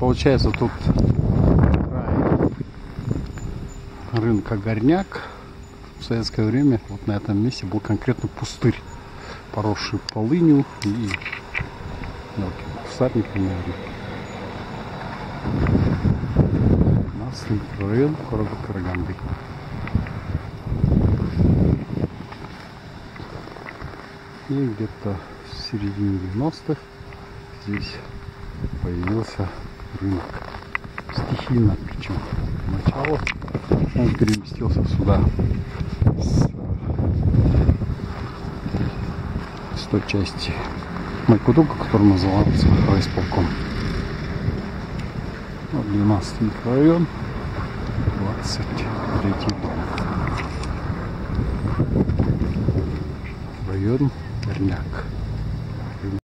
Получается, тут край рынка Горняк. В советское время вот на этом месте был конкретно пустырь, поросший полынью и мелким кустарником, наверное. У нас микрорайон города Караганды. И где-то в середине 90-х здесь появился рынок. Стихийно, причем сначала он переместился сюда, с той части Майкудука, который назывался райисполком. Вот 12-й микрорайон, 23-й дом. Район Горняк.